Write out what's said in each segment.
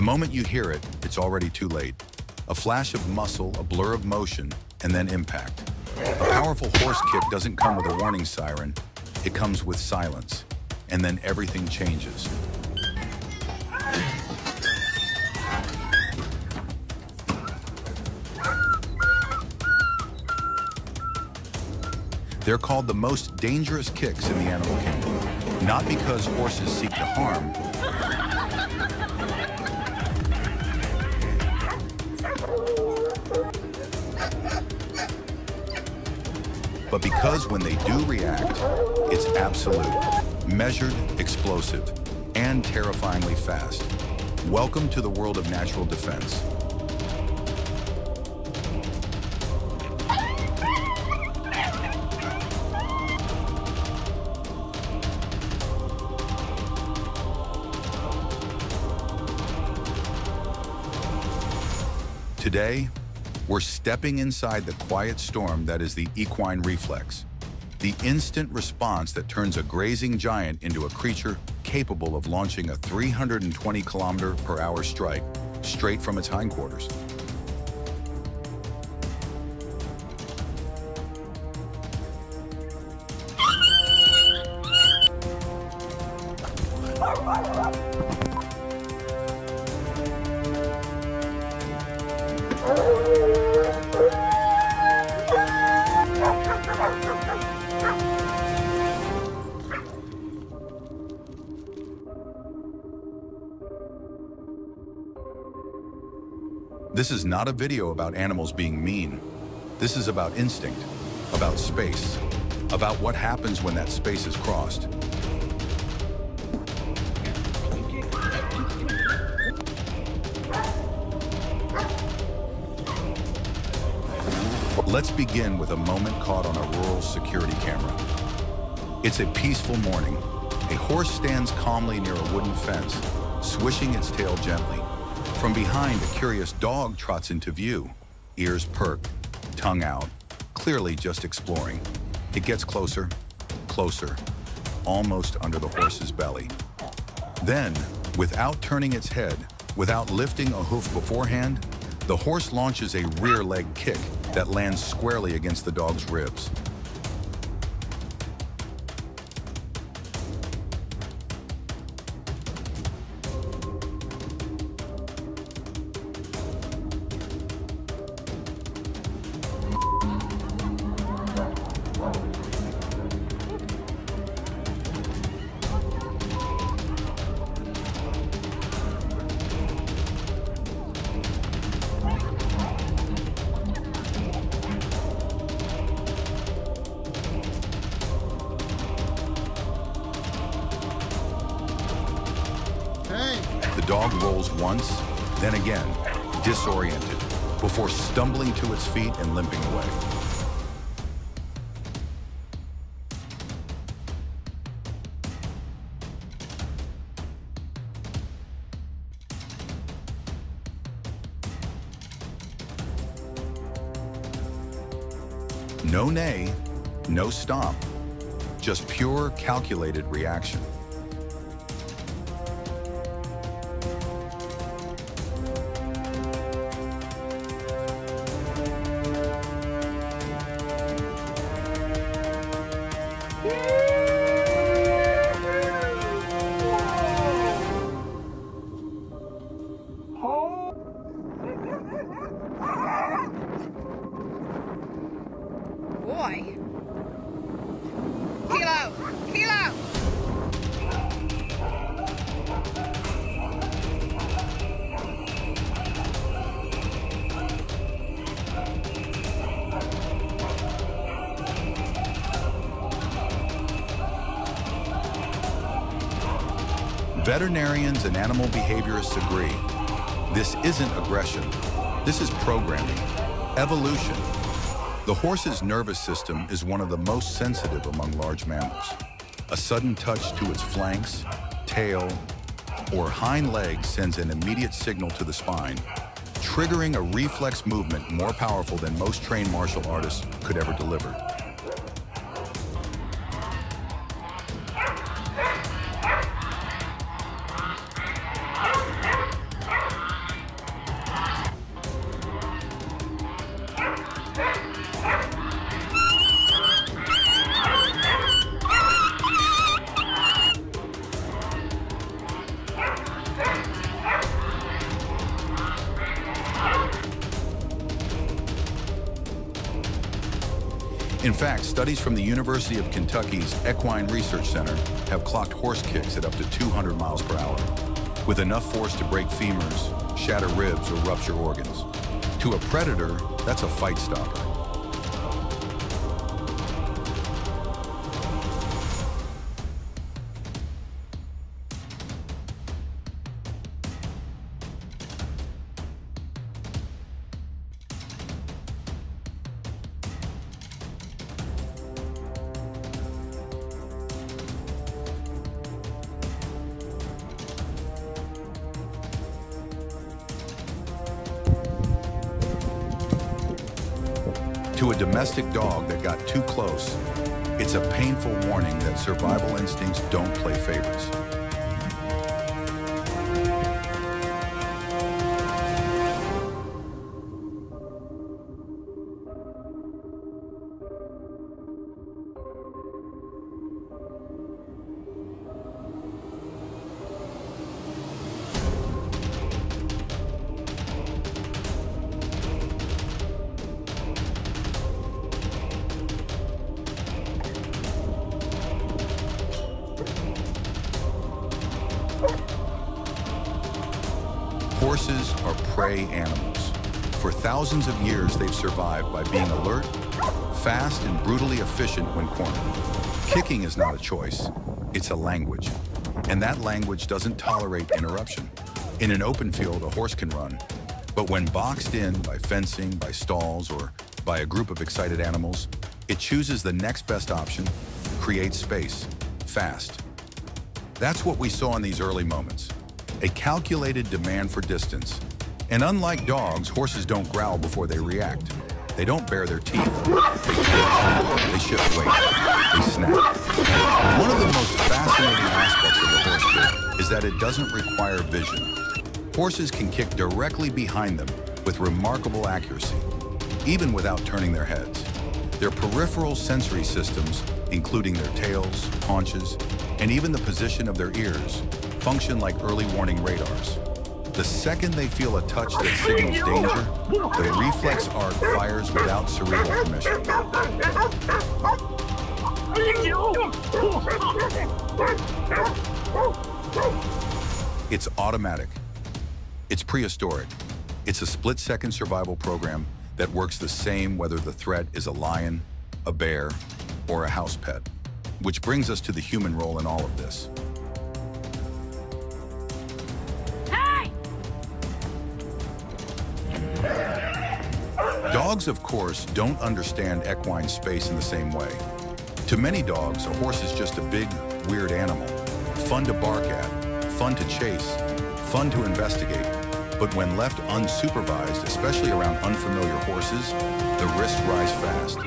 The moment you hear it, it's already too late. A flash of muscle, a blur of motion, and then impact. A powerful horse kick doesn't come with a warning siren. It comes with silence. And then everything changes. They're called the most dangerous kicks in the animal kingdom, not because horses seek to harm, but because when they do react, it's absolute, measured, explosive, and terrifyingly fast. Welcome to the world of natural defense. Today, we're stepping inside the quiet storm that is the equine reflex, the instant response that turns a grazing giant into a creature capable of launching a 320-kilometer-per-hour strike straight from its hindquarters. This is not a video about animals being mean. This is about instinct, about space, about what happens when that space is crossed. Let's begin with a moment caught on a rural security camera. It's a peaceful morning. A horse stands calmly near a wooden fence, swishing its tail gently. From behind, a curious dog trots into view, ears perked, tongue out, clearly just exploring. It gets closer, closer, almost under the horse's belly. Then, without turning its head, without lifting a hoof beforehand, the horse launches a rear leg kick that lands squarely against the dog's ribs. The dog rolls once, then again, disoriented, before stumbling to its feet and limping away. No neigh, no stomp, just pure, calculated reaction. Veterinarians and animal behaviorists agree. This isn't aggression. This is programming, evolution. The horse's nervous system is one of the most sensitive among large mammals. A sudden touch to its flanks, tail, or hind leg sends an immediate signal to the spine, triggering a reflex movement more powerful than most trained martial artists could ever deliver. In fact, studies from the University of Kentucky's Equine Research Center have clocked horse kicks at up to 200 miles per hour, with enough force to break femurs, shatter ribs, or rupture organs. To a predator, that's a fight stopper. To a domestic dog that got too close, it's a painful warning that survival instincts don't play favorites. Horses are prey animals. For thousands of years, they've survived by being alert, fast, and brutally efficient when cornered. Kicking is not a choice, it's a language. And that language doesn't tolerate interruption. In an open field, a horse can run. But when boxed in by fencing, by stalls, or by a group of excited animals, it chooses the next best option, creates space, fast. That's what we saw in these early moments. A calculated demand for distance. And unlike dogs, horses don't growl before they react. They don't bare their teeth. They shift weight. They snap. One of the most fascinating aspects of the horse kick is that it doesn't require vision. Horses can kick directly behind them with remarkable accuracy, even without turning their heads. Their peripheral sensory systems, including their tails, haunches, and even the position of their ears, function like early warning radars. The second they feel a touch that signals danger, the reflex arc fires without cerebral permission. It's automatic. It's prehistoric. It's a split-second survival program that works the same whether the threat is a lion, a bear, or a house pet. Which brings us to the human role in all of this. Dogs, of course, don't understand equine space in the same way. To many dogs, a horse is just a big, weird animal. Fun to bark at, fun to chase, fun to investigate. But when left unsupervised, especially around unfamiliar horses, the risks rise fast.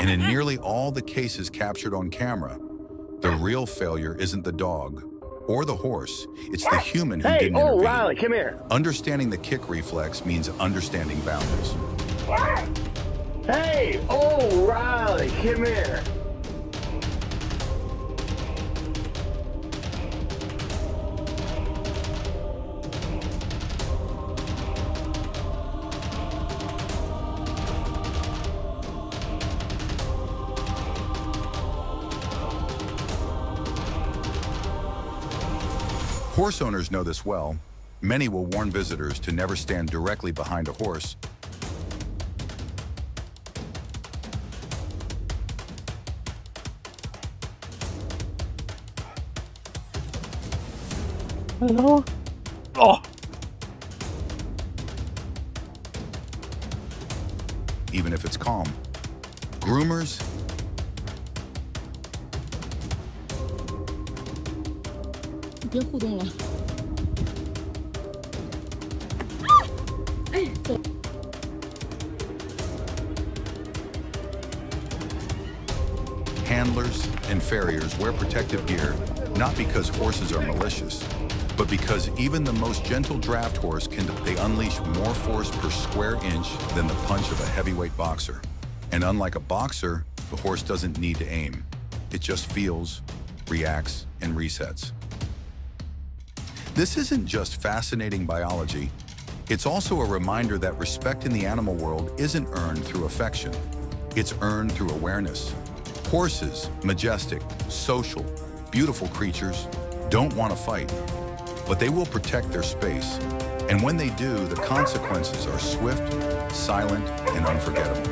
And in nearly all the cases captured on camera, the real failure isn't the dog or the horse, it's the human who didn't intervene. Riley, come here. Understanding the kick reflex means understanding boundaries. Hey, O'Reilly, come here. Horse owners know this well. Many will warn visitors to never stand directly behind a horse. Hello? Oh. Even if it's calm, groomers handlers and farriers wear protective gear not because horses are malicious, but because even the most gentle draft horse they unleash more force per square inch than the punch of a heavyweight boxer. And unlike a boxer, the horse doesn't need to aim. It just feels, reacts, and resets. This isn't just fascinating biology. It's also a reminder that respect in the animal world isn't earned through affection. It's earned through awareness. Horses, majestic, social, beautiful creatures, don't want to fight, but they will protect their space. And when they do, the consequences are swift, silent, and unforgettable.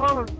Oh,